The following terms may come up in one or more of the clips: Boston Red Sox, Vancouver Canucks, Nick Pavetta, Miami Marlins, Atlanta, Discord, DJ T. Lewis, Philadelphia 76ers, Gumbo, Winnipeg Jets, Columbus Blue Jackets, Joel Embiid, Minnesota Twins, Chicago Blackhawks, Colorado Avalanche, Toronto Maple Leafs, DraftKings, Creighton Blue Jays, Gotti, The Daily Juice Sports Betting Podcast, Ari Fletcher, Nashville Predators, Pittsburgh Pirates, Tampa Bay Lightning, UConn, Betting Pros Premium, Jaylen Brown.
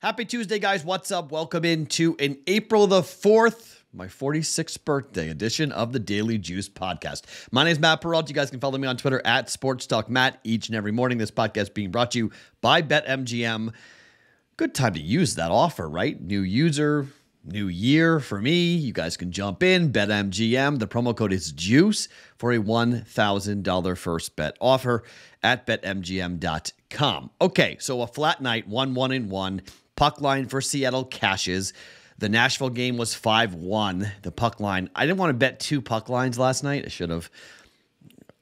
Happy Tuesday, guys. What's up? Welcome into an April the 4th, my 46th birthday edition of the Daily Juice Podcast. My name is Matt Peralta. You guys can follow me on Twitter at SportsTalkMatt each and every morning. This podcast being brought to you by BetMGM. Good time to use that offer, right? New user, new year for me. You guys can jump in, BetMGM. The promo code is JUICE for a $1,000 first bet offer at BetMGM.com. Okay, so a flat night, 1-1-1. Puck line for Seattle cashes. The Nashville game was 5-1. The puck line, I didn't want to bet two puck lines last night. I should have.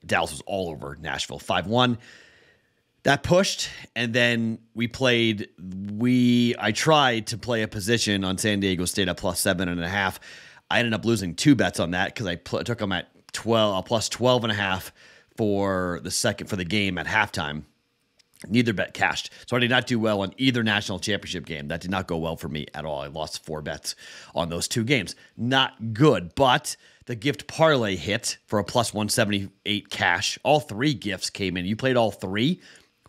Dallas was all over Nashville. 5-1. That pushed, and then I tried to play a position on San Diego State at +7.5. I ended up losing two bets on that because I took them at +12.5 for the game at halftime. Neither bet cashed. So I did not do well on either national championship game. That did not go well for me at all. I lost four bets on those two games. Not good, but the gift parlay hit for a +178 cash. All three gifts came in. You played all three.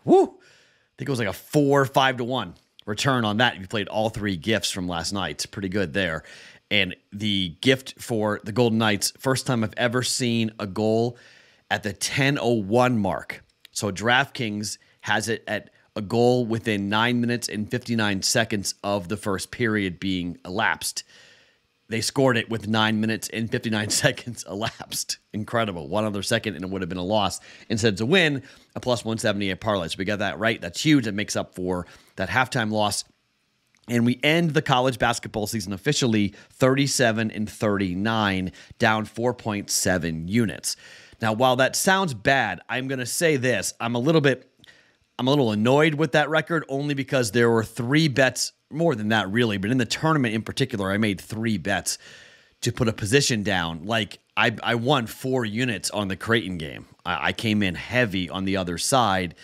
Woo! I think it was like a 4-5 to 1 return on that. You played all three gifts from last night. It's pretty good there. And the gift for the Golden Knights, first time I've ever seen a goal at the 10:01 mark. So DraftKings has it at a goal within 9 minutes and 59 seconds of the first period being elapsed. They scored it with 9 minutes and 59 seconds elapsed. Incredible. One other second, and it would have been a loss. Instead, it's a win, a +178 parlay. So we got that right. That's huge. It makes up for that halftime loss. And we end the college basketball season officially 37-39, down 4.7 units. Now, while that sounds bad, I'm going to say this. I'm a little annoyed with that record only because there were three bets, more than that really, but in the tournament in particular, I made three bets to put a position down. Like I won 4 units on the Creighton game. I came in heavy on the other side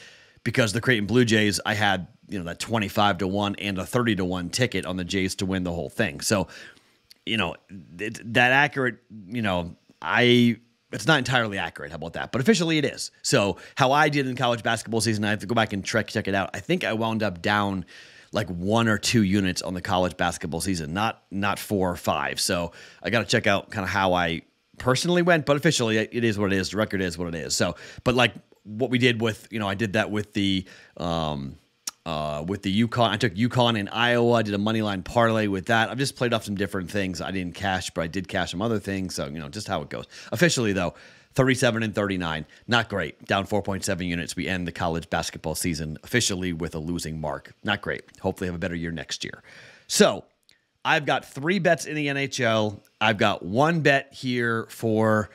because the Creighton Blue Jays, I had, you know, that 25-1 and a 30-1 ticket on the Jays to win the whole thing. So, you know, that accurate, you know, it's not entirely accurate. How about that? But officially it is. So how I did in college basketball season, I have to go back and check it out. I think I wound up down like 1 or 2 units on the college basketball season, not 4 or 5. So I got to check out kind of how I personally went, but officially it is what it is. The record is what it is. So, but like what we did with, you know, I did that with the UConn. I took UConn in Iowa. I did a money line parlay with that. I've just played off some different things. I didn't cash, but I did cash some other things. So, you know, just how it goes. Officially, though, 37-39, not great. Down 4.7 units. We end the college basketball season officially with a losing mark. Not great. Hopefully have a better year next year. So I've got 3 bets in the NHL. I've got 1 bet here for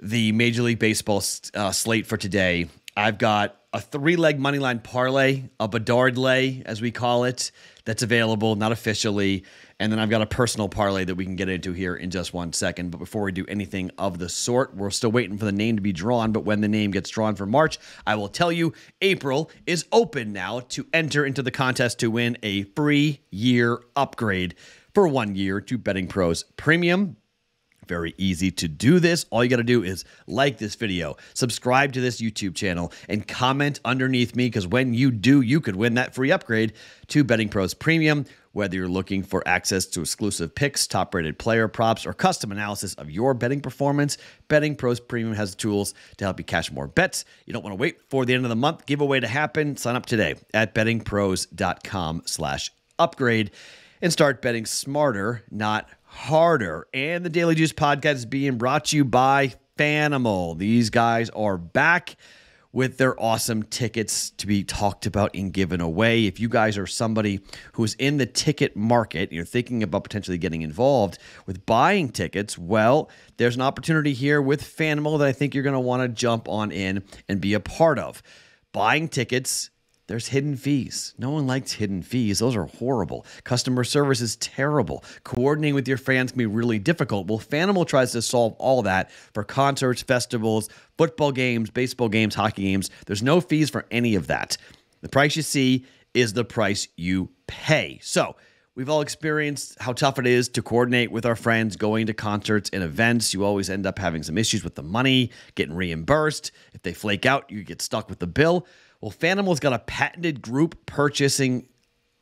the Major League Baseball slate for today. I've got a 3-leg moneyline parlay, a Bedard lay, as we call it, that's available, not officially. And then I've got a personal parlay that we can get into here in just 1 second. But before we do anything of the sort, we're still waiting for the name to be drawn. But when the name gets drawn for March, I will tell you, April is open now to enter into the contest to win a free year upgrade for 1 year to Betting Pros Premium. Very easy to do this. All you got to do is like this video, subscribe to this YouTube channel, and comment underneath me because when you do, you could win that free upgrade to Betting Pros Premium. Whether you're looking for access to exclusive picks, top-rated player props, or custom analysis of your betting performance, Betting Pros Premium has the tools to help you cash more bets. You don't want to wait for the end of the month giveaway to happen. Sign up today at bettingpros.com/upgrade and start betting smarter, not harder. And the Daily Juice Podcast is being brought to you by Fanimal. These guys are back with their awesome tickets to be talked about and given away. If you guys are somebody who's in the ticket market, you're thinking about potentially getting involved with buying tickets, well, there's an opportunity here with Fanimal that I think you're going to want to jump on in and be a part of. Buying tickets, there's hidden fees. No one likes hidden fees. Those are horrible. Customer service is terrible. Coordinating with your fans can be really difficult. Well, Fanimal tries to solve all that for concerts, festivals, football games, baseball games, hockey games. There's no fees for any of that. The price you see is the price you pay. So we've all experienced how tough it is to coordinate with our friends going to concerts and events. You always end up having some issues with the money, getting reimbursed. If they flake out, you get stuck with the bill. Well, Fanimal's got a patented group purchasing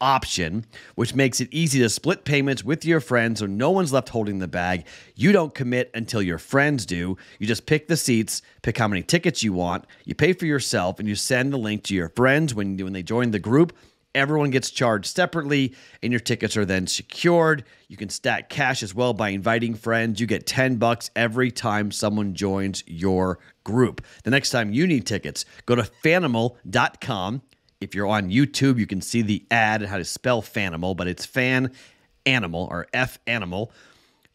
option, which makes it easy to split payments with your friends so no one's left holding the bag. You don't commit until your friends do. You just pick the seats, pick how many tickets you want, you pay for yourself, and you send the link to your friends. When they join the group, everyone gets charged separately, and your tickets are then secured. You can stack cash as well by inviting friends. You get $10 every time someone joins your group. The next time you need tickets, go to Fanimal.com. If you're on YouTube, you can see the ad and how to spell Fanimal, but it's Fan-Animal or F-Animal.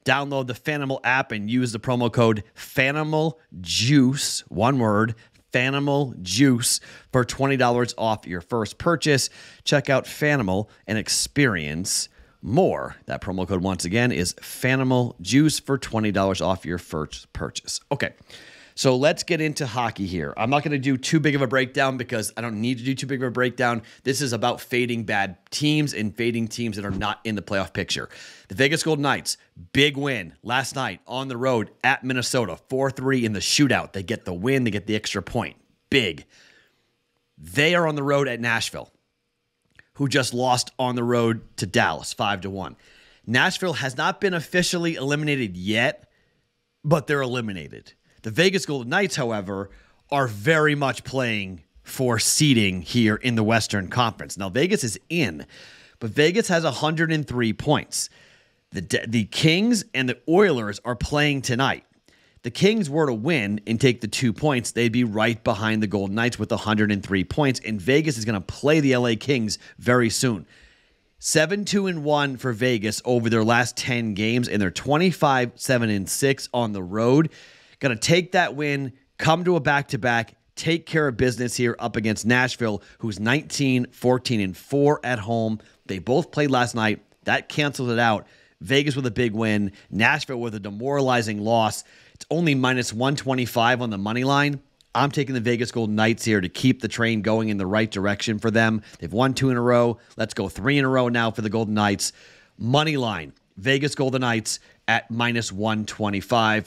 Download the Fanimal app and use the promo code FanimalJuice, one word, FanimalJuice, for $20 off your first purchase. Check out Fanimal and experience more. That promo code, once again, is FanimalJuice for $20 off your first purchase. Okay. So let's get into hockey here. I'm not going to do too big of a breakdown because I don't need to do too big of a breakdown. This is about fading bad teams and fading teams that are not in the playoff picture. The Vegas Golden Knights, big win last night on the road at Minnesota, 4-3 in the shootout. They get the win. They get the extra point. Big. They are on the road at Nashville, who just lost on the road to Dallas, 5-1. Nashville has not been officially eliminated yet, but they're eliminated. The Vegas Golden Knights, however, are very much playing for seeding here in the Western Conference. Now, Vegas is in, but Vegas has 103 points. The Kings and the Oilers are playing tonight. The Kings were to win and take the 2 points, they'd be right behind the Golden Knights with 103 points, and Vegas is going to play the LA Kings very soon. 7-2-1 for Vegas over their last 10 games, and they're 25-7-6 on the road. Going to take that win, come to a back-to-back, take care of business here up against Nashville, who's 19-14-4 at home. They both played last night. That canceled it out. Vegas with a big win. Nashville with a demoralizing loss. It's only -125 on the money line. I'm taking the Vegas Golden Knights here to keep the train going in the right direction for them. They've won 2 in a row. Let's go 3 in a row now for the Golden Knights. Money line. Vegas Golden Knights at -125,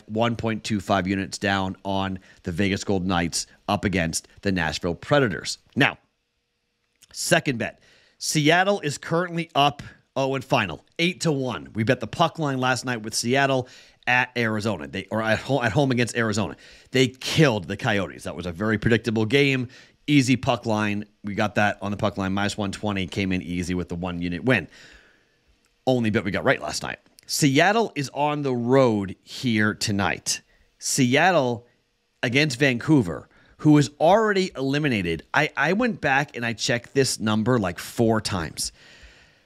1.25 units down on the Vegas Golden Knights up against the Nashville Predators. Now, second bet. Seattle is currently up, and final, 8-1. We bet the puck line last night with Seattle at Arizona. They are at home against Arizona. They killed the Coyotes. That was a very predictable game. Easy puck line. We got that on the puck line, -120, came in easy with the 1-unit win. Only bet we got right last night. Seattle is on the road here tonight. Seattle against Vancouver, who is already eliminated. I went back and I checked this number like 4 times.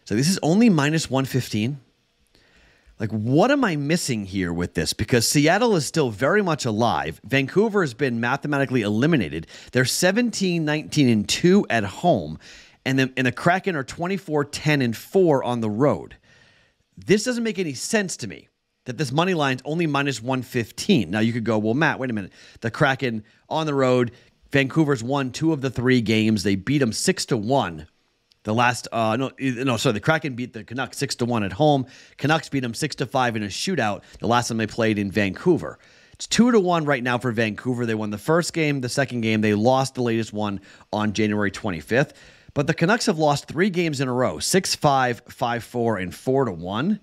So this is only -115. Like, what am I missing here with this? Because Seattle is still very much alive. Vancouver has been mathematically eliminated. They're 17-19-2 at home. And the Kraken are 24-10-4 on the road. This doesn't make any sense to me that this money line's only -115. Now you could go, well, Matt, wait a minute. The Kraken on the road. Vancouver's won 2 of the 3 games. They beat them 6-1. The last, the Kraken beat the Canucks 6-1 at home. Canucks beat them 6-5 in a shootout. The last time they played in Vancouver. It's 2-1 right now for Vancouver. They won the first game, the second game. They lost the latest one on January 25th. But the Canucks have lost 3 games in a row, 6-5, 5-4, and 4-1.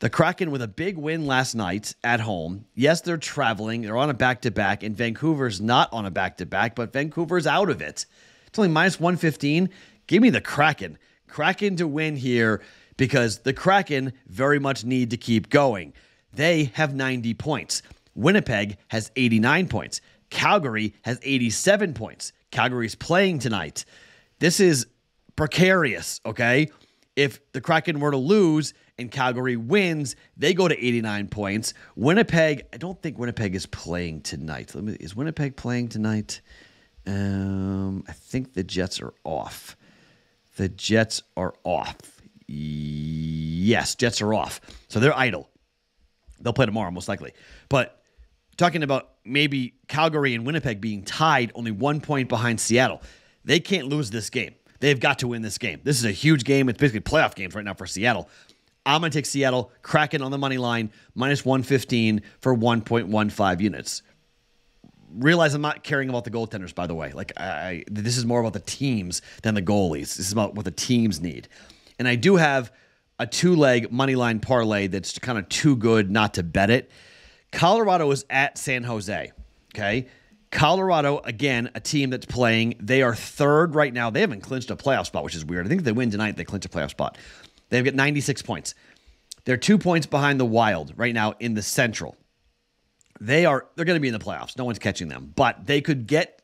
The Kraken with a big win last night at home. Yes, they're traveling. They're on a back-to-back, and Vancouver's not on a back-to-back, but Vancouver's out of it. It's only -115. Give me the Kraken. Kraken to win here because the Kraken very much need to keep going. They have 90 points. Winnipeg has 89 points. Calgary has 87 points. Calgary's playing tonight. This is precarious, okay? If the Kraken were to lose and Calgary wins, they go to 89 points. Winnipeg, I don't think Winnipeg is playing tonight. Is Winnipeg playing tonight? I think the Jets are off. The Jets are off. Yes, Jets are off. So they're idle. They'll play tomorrow, most likely. But talking about maybe Calgary and Winnipeg being tied, only 1 point behind Seattle. They can't lose this game. They've got to win this game. This is a huge game. It's basically playoff games right now for Seattle. I'm going to take Seattle, Kraken on the money line, -115 for 1.15 units. Realize I'm not caring about the goaltenders, by the way. Like, this is more about the teams than the goalies. This is about what the teams need. And I do have a two-leg money line parlay that's kind of too good not to bet it. Colorado is at San Jose, okay? Colorado, again, a team that's playing. They are third right now. They haven't clinched a playoff spot, which is weird. I think if they win tonight, they clinch a playoff spot. They've got 96 points. They're 2 points behind the Wild right now in the Central. They're going to be in the playoffs. No one's catching them. But they could get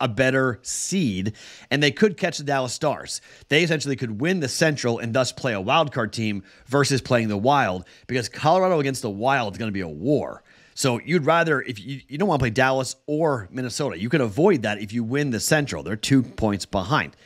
a better seed, and they could catch the Dallas Stars. They essentially could win the Central and thus play a wild card team versus playing the Wild, because Colorado against the Wild is going to be a war. So you'd rather, if you don't want to play Dallas or Minnesota. You can avoid that if you win the Central. They're 2 points behind.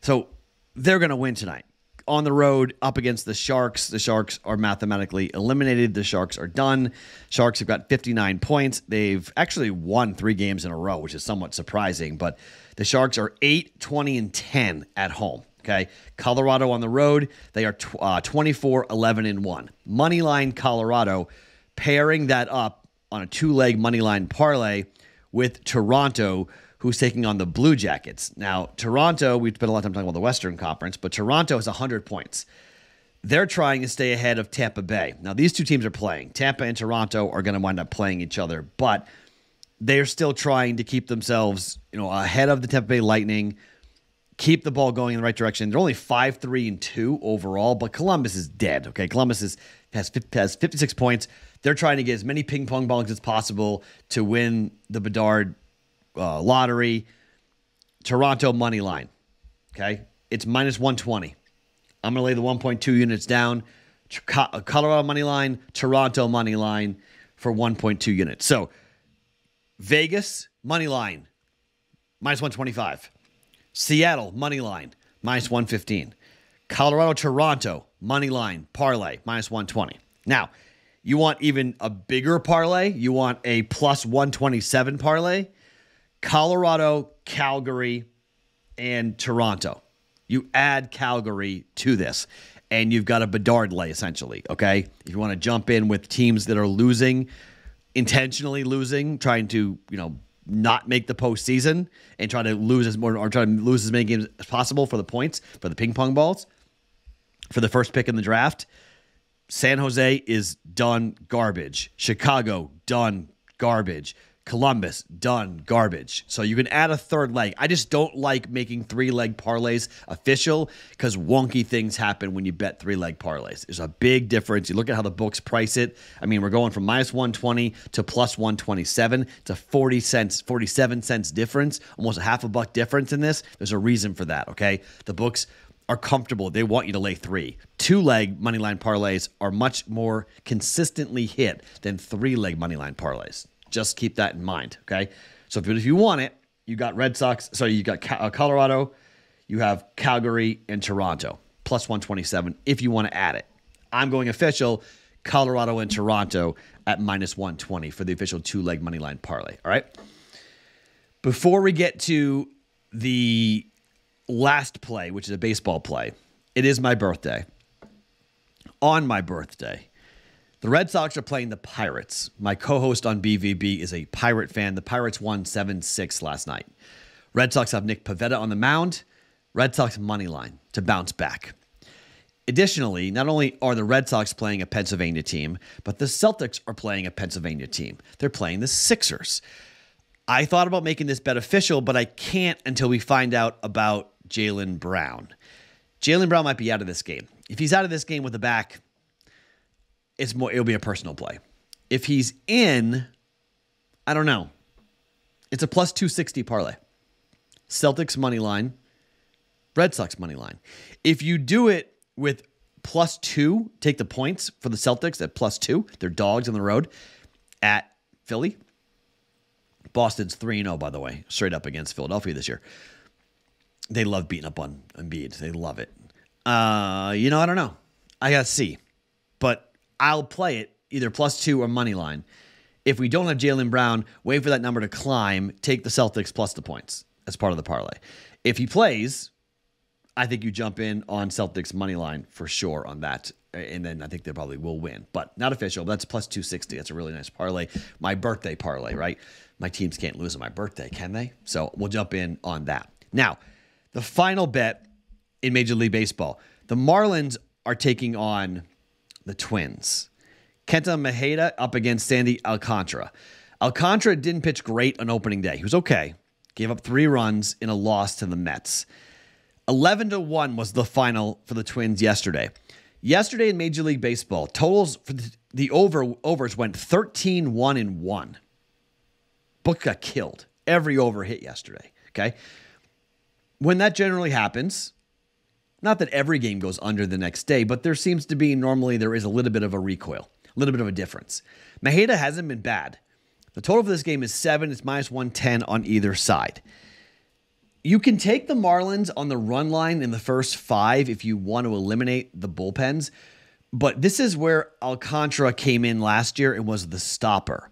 So they're going to win tonight. On the road, up against the Sharks. The Sharks are mathematically eliminated. The Sharks are done. Sharks have got 59 points. They've actually won 3 games in a row, which is somewhat surprising. But the Sharks are 8, 20, and 10 at home. Okay, Colorado on the road. They are 24, 11, and 1. Moneyline Colorado, pairing that up on a two-leg moneyline parlay with Toronto, who's taking on the Blue Jackets. Now, Toronto, we've spent a lot of time talking about the Western Conference, but Toronto is 100 points. They're trying to stay ahead of Tampa Bay. Now, these two teams are playing. Tampa and Toronto are going to wind up playing each other, but they're still trying to keep themselves, ahead of the Tampa Bay Lightning, keep the ball going in the right direction. They're only 5-3 and 2 overall, but Columbus is dead, okay? Columbus has 56 points. They're trying to get as many ping pong balls as possible to win the Bedard lottery. Toronto money line. Okay. It's minus 120. I'm going to lay the 1.2 units down. Colorado money line, Toronto money line for 1.2 units. So Vegas money line, minus 125. Seattle money line, minus 115. Colorado, Toronto money line parlay, minus 120. Now, you want even a bigger parlay? You want a plus 127 parlay? Colorado, Calgary, and Toronto. You add Calgary to this, and you've got a Bedard lay, essentially, okay? If you want to jump in with teams that are losing, intentionally losing, trying to, not make the postseason and try to lose as many games as possible for the points, for the ping pong balls, for the first pick in the draft. San Jose is done garbage. Chicago, done garbage. Columbus, done garbage. So you can add a third leg. I just don't like making three-leg parlays official because wonky things happen when you bet three-leg parlays. There's a big difference. You look at how the books price it. I mean, we're going from minus 120 to plus 127. It's a 47 cents difference, almost a half a buck difference in this. There's a reason for that, okay? The books are comfortable. They want you to lay 3. 2-leg moneyline parlays are much more consistently hit than 3-leg moneyline parlays. Just keep that in mind, okay? So if you want it, you got Red Sox. So you got Colorado, you have Calgary and Toronto, plus 127 if you want to add it. I'm going official Colorado and Toronto at minus 120 for the official 2-leg money line parlay, all right? Before we get to the last play, which is a baseball play, it is my birthday. On my birthday, the Red Sox are playing the Pirates. My co-host on BVB is a Pirate fan. The Pirates won 7-6 last night. Red Sox have Nick Pavetta on the mound. Red Sox money line to bounce back. Additionally, not only are the Red Sox playing a Pennsylvania team, but the Celtics are playing a Pennsylvania team. They're playing the Sixers. I thought about making this bet official, but I can't until we find out about Jaylen Brown. Jaylen Brown might be out of this game. If he's out of this game with a back, it'll be a personal play. If he's in, I don't know. It's a plus 260 parlay. Celtics money line, Red Sox money line. If you do it with plus 2, take the points for the Celtics at plus 2. They're dogs on the road at Philly. Boston's 3-0, by the way, straight up against Philadelphia this year. They love beating up on Embiid. They love it. I don't know. I got to see. But I'll play it either plus 2 or money line. If we don't have Jaylen Brown, wait for that number to climb. Take the Celtics plus the points as part of the parlay. If he plays, I think you jump in on Celtics money line for sure on that. And then I think they probably will win. But not official. But that's plus 260. That's a really nice parlay. My birthday parlay, right? My teams can't lose on my birthday, can they? So we'll jump in on that. Now, the final bet in Major League Baseball. The Marlins are taking on the Twins. Kenta Maeda up against Sandy Alcantara. Alcantara didn't pitch great on opening day. He was okay. Gave up 3 runs in a loss to the Mets. 11-1 was the final for the Twins yesterday. Yesterday in Major League Baseball, totals for the overs went 13-1-1. Book got killed. Every over hit yesterday, okay? When that generally happens, not that every game goes under the next day, but there seems to be normally there is a little bit of a recoil, a little bit of a difference. Maeda hasn't been bad. The total for this game is 7. It's -110 on either side. You can take the Marlins on the run line in the first 5 if you want to eliminate the bullpens, but this is where Alcantara came in last year and was the stopper.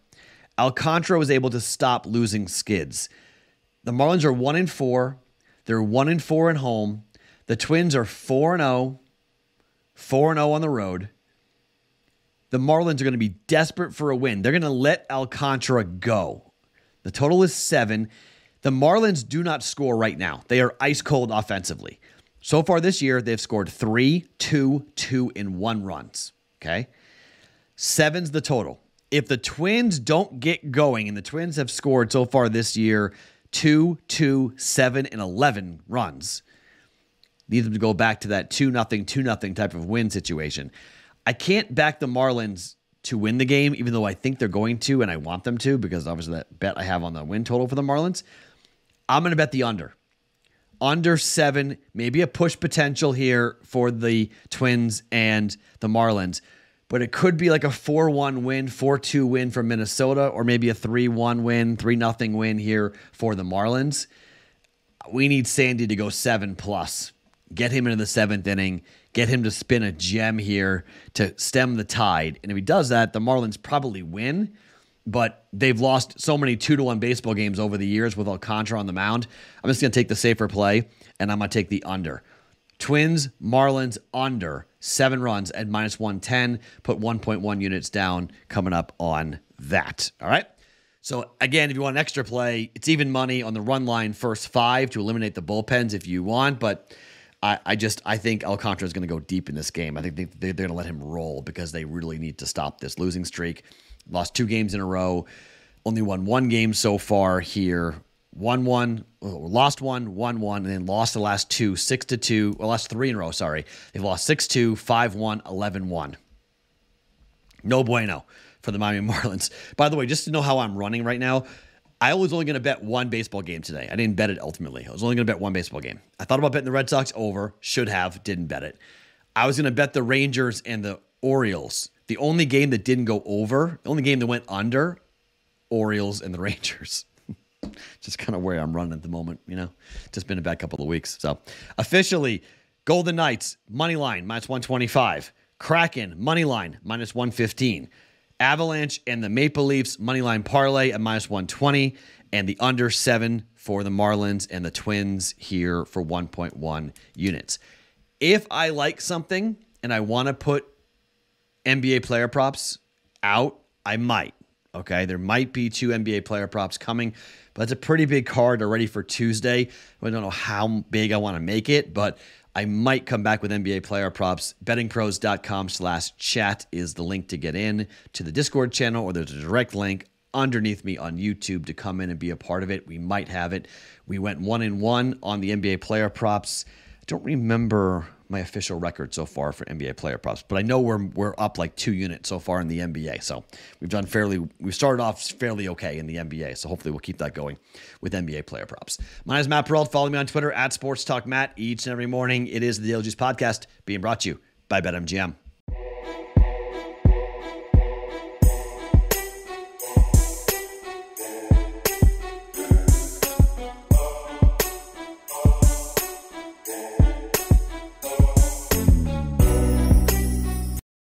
Alcantara was able to stop losing skids. The Marlins are 1-4. They're 1-4 at home. The Twins are 4-0, 4-0 on the road. The Marlins are going to be desperate for a win. They're going to let Alcantara go. The total is 7. The Marlins do not score right now. They are ice cold offensively. So far this year, they've scored 3, 2, 2, and 1 runs. Okay? 7's the total. If the Twins don't get going, and the Twins have scored so far this year 2, 2, 7, and 11 runs, need them to go back to that 2-0 type of win situation. I can't back the Marlins to win the game, even though I think they're going to, and I want them to, because obviously that bet I have on the win total for the Marlins. I'm going to bet the under. Under 7, maybe a push potential here for the Twins and the Marlins. But it could be like a 4-1 win, 4-2 win for Minnesota, or maybe a 3-1 win, 3-0 win here for the Marlins. We need Sandy to go 7+. Get him into the 7th inning. Get him to spin a gem here to stem the tide. And if he does that, the Marlins probably win. But they've lost so many 2-1 baseball games over the years with Alcantara on the mound. I'm just going to take the safer play, and I'm going to take the under. Twins, Marlins, under 7 runs at -110. Put 1.1 units down coming up on that. All right. So, again, if you want an extra play, it's even money on the run line first 5 to eliminate the bullpens if you want. But I think Alcantara is going to go deep in this game. I think they're going to let him roll because they really need to stop this losing streak. Lost 2 games in a row. Only won 1 game so far here. 1-1, lost 1, 1-1, and then lost the last 2, 6-2, or last 3 in a row, sorry. They've lost 6-2, 5-1, 11-1. No bueno for the Miami Marlins. By the way, just to know how I'm running right now, I was only going to bet 1 baseball game today. I didn't bet it ultimately. I was only going to bet 1 baseball game. I thought about betting the Red Sox over, should have, didn't bet it. I was going to bet the Rangers and the Orioles. The only game that didn't go over, the only game that went under, Orioles and the Rangers. Just kind of where I'm running at the moment, you know. Just been a bad couple of weeks. So, officially, Golden Knights, money line, -125. Kraken, money line, -115. Avalanche and the Maple Leafs, money line parlay at -120. And the under 7 for the Marlins and the Twins here for 1.1 units. If I like something and I want to put NBA player props out, I might. Okay, there might be 2 NBA player props coming, but that's a pretty big card already for Tuesday. I don't know how big I want to make it, but I might come back with NBA player props. BettingPros.com/chat is the link to get in to the Discord channel, or there's a direct link underneath me on YouTube to come in and be a part of it. We might have it. We went 1-1 on the NBA player props. I don't remember my official record so far for NBA player props, but I know we're up like 2 units so far in the NBA. So we've started off fairly okay in the NBA. So hopefully we'll keep that going with NBA player props. My name is Matt Peralta. Follow me on Twitter @SportsTalkMatt each and every morning. It is the Daily Juice Podcast being brought to you by BetMGM.